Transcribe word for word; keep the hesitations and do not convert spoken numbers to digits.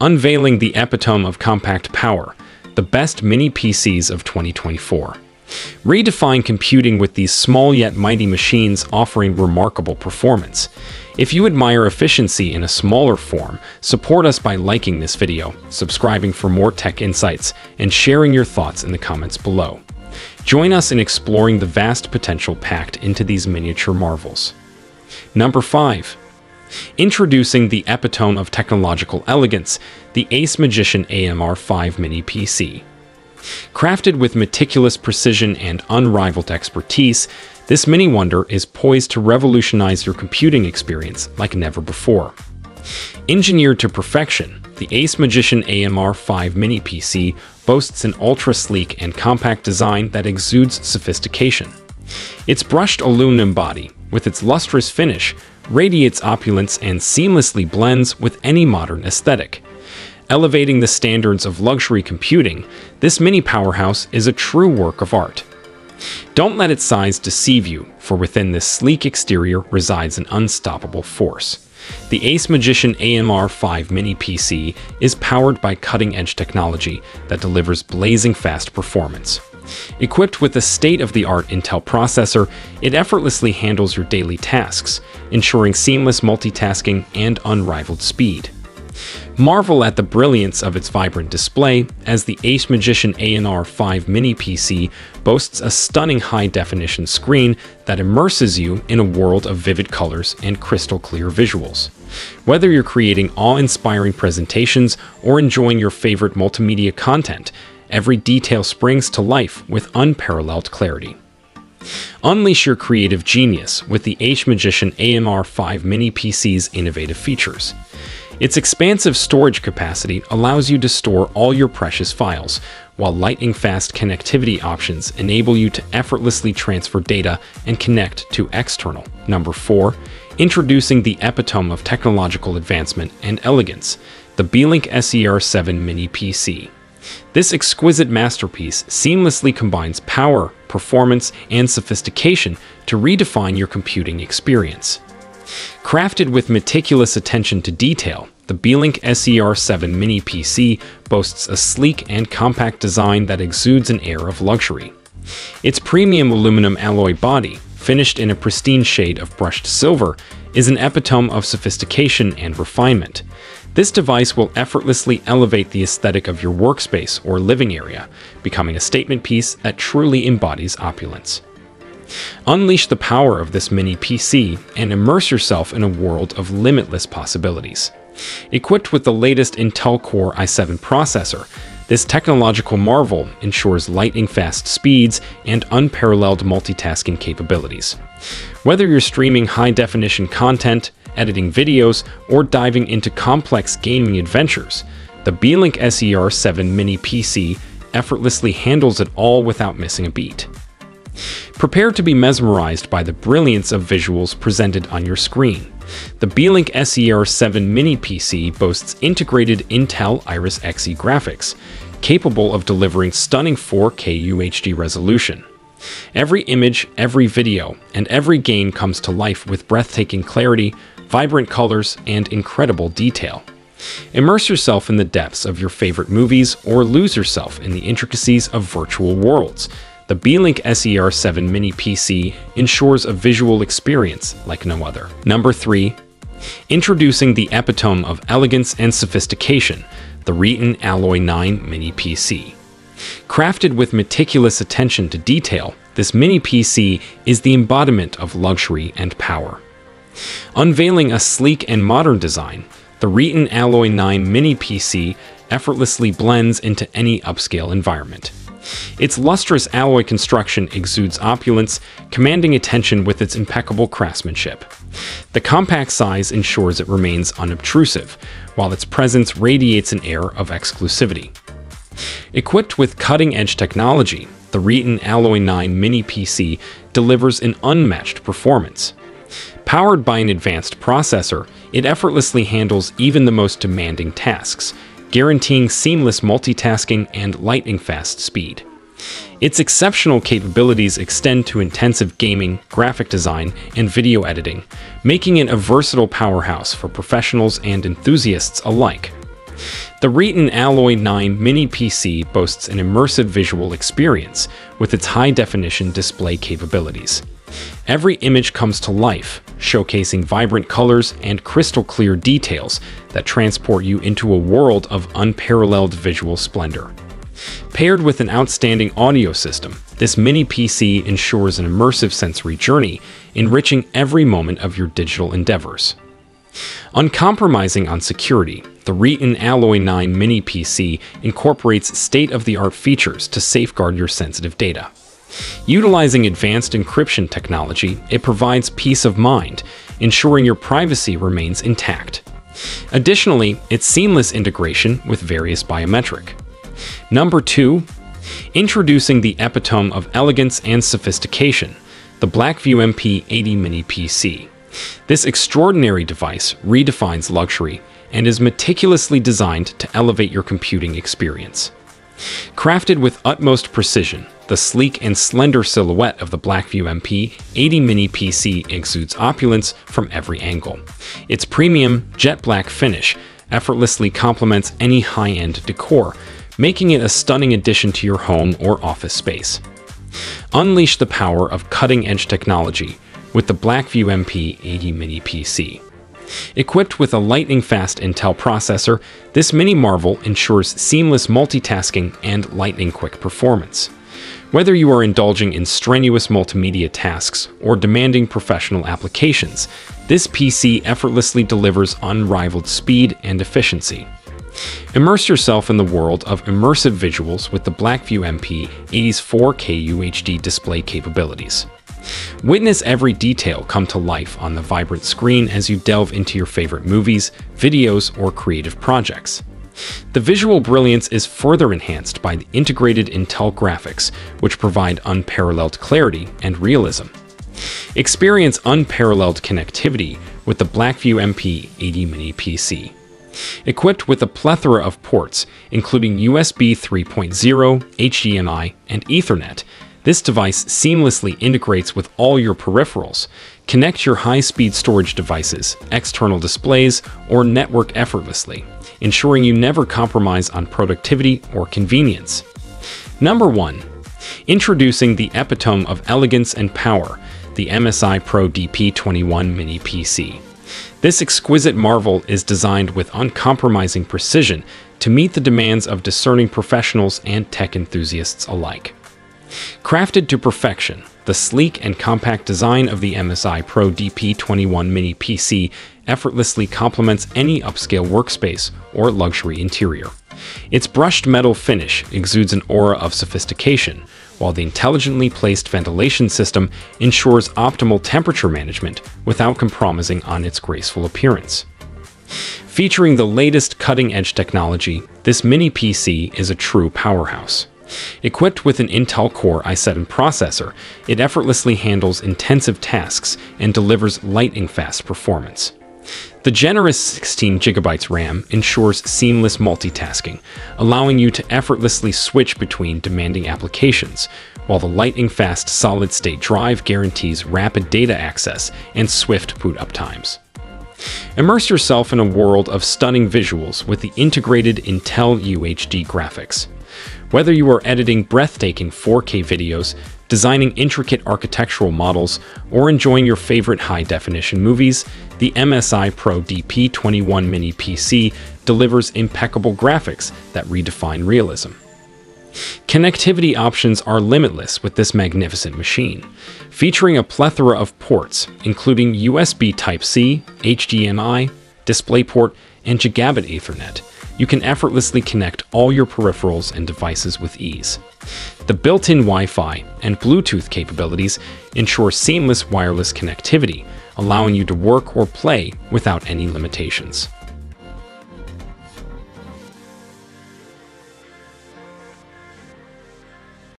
unveiling the epitome of compact power, the best mini-P Cs of twenty twenty-four. Redefine computing with these small yet mighty machines offering remarkable performance. If you admire efficiency in a smaller form, support us by liking this video, subscribing for more tech insights, and sharing your thoughts in the comments below. Join us in exploring the vast potential packed into these miniature marvels. Number five. Introducing the epitome of technological elegance, the ACEMAGICIAN A M R five Mini P C. Crafted with meticulous precision and unrivaled expertise, this mini wonder is poised to revolutionize your computing experience like never before. Engineered to perfection, the ACEMAGICIAN A M R five Mini P C boasts an ultra-sleek and compact design that exudes sophistication. Its brushed aluminum body, with its lustrous finish, radiates opulence and seamlessly blends with any modern aesthetic. Elevating the standards of luxury computing, this mini powerhouse is a true work of art. Don't let its size deceive you, for within this sleek exterior resides an unstoppable force. The ACEMAGICIAN A M R five Mini P C is powered by cutting-edge technology that delivers blazing-fast performance. Equipped with a state-of-the-art Intel processor, it effortlessly handles your daily tasks, ensuring seamless multitasking and unrivaled speed. Marvel at the brilliance of its vibrant display, as the ACEMAGICIAN A M R five Mini P C boasts a stunning high-definition screen that immerses you in a world of vivid colors and crystal-clear visuals. Whether you're creating awe-inspiring presentations or enjoying your favorite multimedia content, every detail springs to life with unparalleled clarity. Unleash your creative genius with the ACEMAGICIAN A M R five Mini P C's innovative features. Its expansive storage capacity allows you to store all your precious files, while lightning-fast connectivity options enable you to effortlessly transfer data and connect to external. Number four. Introducing the epitome of technological advancement and elegance, the Beelink S E R seven Mini P C. This exquisite masterpiece seamlessly combines power, performance, and sophistication to redefine your computing experience. Crafted with meticulous attention to detail, the Beelink S E R seven Mini P C boasts a sleek and compact design that exudes an air of luxury. Its premium aluminum alloy body, finished in a pristine shade of brushed silver, is an epitome of sophistication and refinement. This device will effortlessly elevate the aesthetic of your workspace or living area, becoming a statement piece that truly embodies opulence. Unleash the power of this mini P C and immerse yourself in a world of limitless possibilities. Equipped with the latest Intel Core i seven processor, this technological marvel ensures lightning-fast speeds and unparalleled multitasking capabilities. Whether you're streaming high-definition content, editing videos, or diving into complex gaming adventures, the Beelink S E R seven Mini P C effortlessly handles it all without missing a beat. Prepare to be mesmerized by the brilliance of visuals presented on your screen. The Beelink S E R seven Mini P C boasts integrated Intel Iris Xe graphics, capable of delivering stunning four K U H D resolution. Every image, every video, and every game comes to life with breathtaking clarity, vibrant colors, and incredible detail. Immerse yourself in the depths of your favorite movies or lose yourself in the intricacies of virtual worlds. The Beelink S E R seven Mini P C ensures a visual experience like no other. Number three. Introducing the epitome of elegance and sophistication, the Reatan Alloy nine Mini P C. Crafted with meticulous attention to detail, this Mini P C is the embodiment of luxury and power. Unveiling a sleek and modern design, the Reatan Alloy nine Mini P C effortlessly blends into any upscale environment. Its lustrous alloy construction exudes opulence, commanding attention with its impeccable craftsmanship. The compact size ensures it remains unobtrusive, while its presence radiates an air of exclusivity. Equipped with cutting-edge technology, the Reatan Alloy nine Mini P C delivers an unmatched performance. Powered by an advanced processor, it effortlessly handles even the most demanding tasks, guaranteeing seamless multitasking and lightning-fast speed. Its exceptional capabilities extend to intensive gaming, graphic design, and video editing, making it a versatile powerhouse for professionals and enthusiasts alike. The Reatan Alloy nine Mini P C boasts an immersive visual experience with its high-definition display capabilities. Every image comes to life, showcasing vibrant colors and crystal-clear details that transport you into a world of unparalleled visual splendor. Paired with an outstanding audio system, this mini P C ensures an immersive sensory journey, enriching every moment of your digital endeavors. Uncompromising on security, the Reatan Alloy nine Mini P C incorporates state-of-the-art features to safeguard your sensitive data. Utilizing advanced encryption technology, it provides peace of mind, ensuring your privacy remains intact. Additionally, its seamless integration with various biometric. Number two, introducing the epitome of elegance and sophistication, the Blackview M P eighty Mini P C. This extraordinary device redefines luxury and is meticulously designed to elevate your computing experience. Crafted with utmost precision, the sleek and slender silhouette of the Blackview M P eighty Mini P C exudes opulence from every angle. Its premium jet black finish effortlessly complements any high-end decor, making it a stunning addition to your home or office space. Unleash the power of cutting-edge technology with the Blackview M P eighty Mini P C. Equipped with a lightning-fast Intel processor, this mini marvel ensures seamless multitasking and lightning-quick performance. Whether you are indulging in strenuous multimedia tasks or demanding professional applications, this P C effortlessly delivers unrivaled speed and efficiency. Immerse yourself in the world of immersive visuals with the Blackview M P eighty's four K U H D display capabilities. Witness every detail come to life on the vibrant screen as you delve into your favorite movies, videos, or creative projects. The visual brilliance is further enhanced by the integrated Intel graphics, which provide unparalleled clarity and realism. Experience unparalleled connectivity with the Blackview M P eighty Mini P C. Equipped with a plethora of ports, including U S B three point oh, H D M I, and Ethernet, this device seamlessly integrates with all your peripherals. Connect your high-speed storage devices, external displays, or network effortlessly, ensuring you never compromise on productivity or convenience. Number one, introducing the epitome of elegance and power, the M S I Pro D P twenty-one Mini P C. This exquisite marvel is designed with uncompromising precision to meet the demands of discerning professionals and tech enthusiasts alike. Crafted to perfection, the sleek and compact design of the M S I Pro D P twenty-one Mini P C effortlessly complements any upscale workspace or luxury interior. Its brushed metal finish exudes an aura of sophistication, while the intelligently placed ventilation system ensures optimal temperature management without compromising on its graceful appearance. Featuring the latest cutting-edge technology, this mini P C is a true powerhouse. Equipped with an Intel Core i seven processor, it effortlessly handles intensive tasks and delivers lightning-fast performance. The generous sixteen gigabyte RAM ensures seamless multitasking, allowing you to effortlessly switch between demanding applications, while the lightning-fast solid-state drive guarantees rapid data access and swift boot-up times. Immerse yourself in a world of stunning visuals with the integrated Intel U H D graphics. Whether you are editing breathtaking four K videos, designing intricate architectural models, or enjoying your favorite high-definition movies, the M S I Pro D P twenty-one Mini P C delivers impeccable graphics that redefine realism. Connectivity options are limitless with this magnificent machine, featuring a plethora of ports, including U S B Type C, H D M I, DisplayPort, and Gigabit Ethernet. You can effortlessly connect all your peripherals and devices with ease. The built-in Wi-Fi and Bluetooth capabilities ensure seamless wireless connectivity, allowing you to work or play without any limitations.